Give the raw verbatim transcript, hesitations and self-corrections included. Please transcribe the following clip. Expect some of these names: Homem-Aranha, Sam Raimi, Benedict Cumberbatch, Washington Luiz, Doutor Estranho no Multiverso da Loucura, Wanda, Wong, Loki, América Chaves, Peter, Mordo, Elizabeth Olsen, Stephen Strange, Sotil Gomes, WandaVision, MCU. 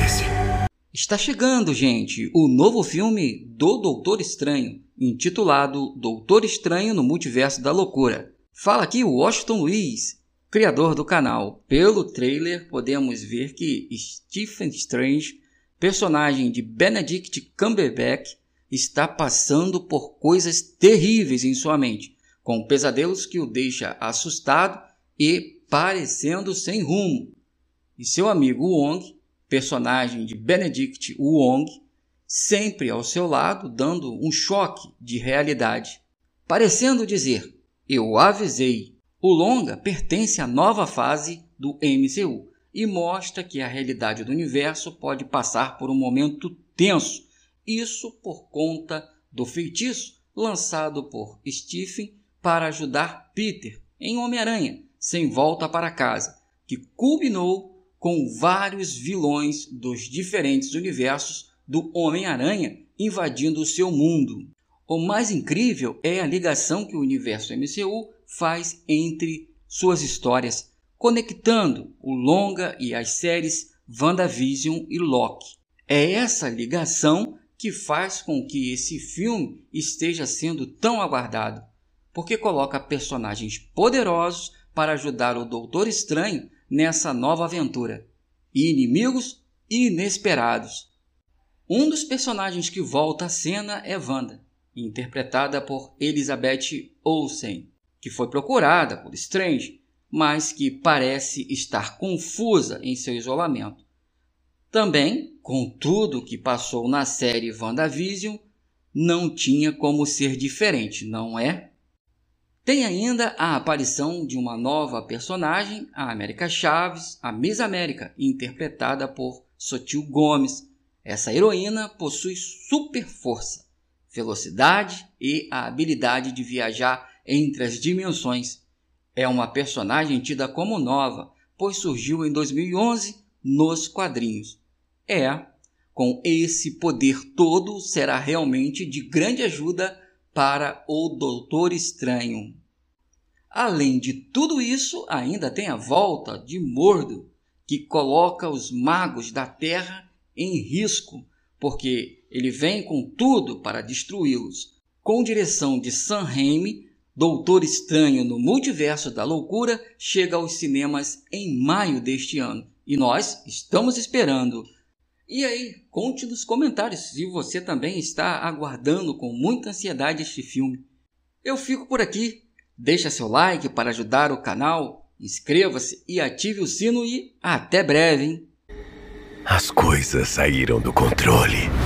acontecesse. Está chegando, gente, o novo filme do Doutor Estranho, intitulado Doutor Estranho no Multiverso da Loucura. Fala aqui o Washington Luiz, criador do canal. Pelo trailer, podemos ver que Stephen Strange, personagem de Benedict Cumberbatch, está passando por coisas terríveis em sua mente, com pesadelos que o deixa assustado e parecendo sem rumo. E seu amigo Wong, personagem de Benedict Wong, sempre ao seu lado, dando um choque de realidade, parecendo dizer, eu avisei. O longa pertence à nova fase do M C U e mostra que a realidade do universo pode passar por um momento tenso, isso por conta do feitiço lançado por Stephen para ajudar Peter em Homem-Aranha, sem volta para casa, que culminou com vários vilões dos diferentes universos do Homem-Aranha invadindo o seu mundo. O mais incrível é a ligação que o universo M C U faz entre suas histórias, conectando o longa e as séries WandaVision e Loki. É essa ligação que faz com que esse filme esteja sendo tão aguardado, porque coloca personagens poderosos para ajudar o Doutor Estranho nessa nova aventura, e inimigos inesperados. Um dos personagens que volta à cena é Wanda, interpretada por Elizabeth Olsen, que foi procurada por Strange, mas que parece estar confusa em seu isolamento. Também, com tudo que passou na série WandaVision, não tinha como ser diferente, não é? Tem ainda a aparição de uma nova personagem, a América Chaves, a Miss América, interpretada por Sotil Gomes. Essa heroína possui super força, velocidade e a habilidade de viajar entre as dimensões. É uma personagem tida como nova, pois surgiu em dois mil e onze nos quadrinhos. É, com esse poder todo, será realmente de grande ajuda para o Doutor Estranho. Além de tudo isso, ainda tem a volta de Mordo, que coloca os magos da Terra em risco, porque ele vem com tudo para destruí-los. Com direção de Sam Raimi, Doutor Estranho no Multiverso da Loucura chega aos cinemas em maio deste ano, e nós estamos esperando. E aí, conte nos comentários se você também está aguardando com muita ansiedade este filme. Eu fico por aqui. Deixa seu like para ajudar o canal. Inscreva-se e ative o sino e até breve, hein? As coisas saíram do controle.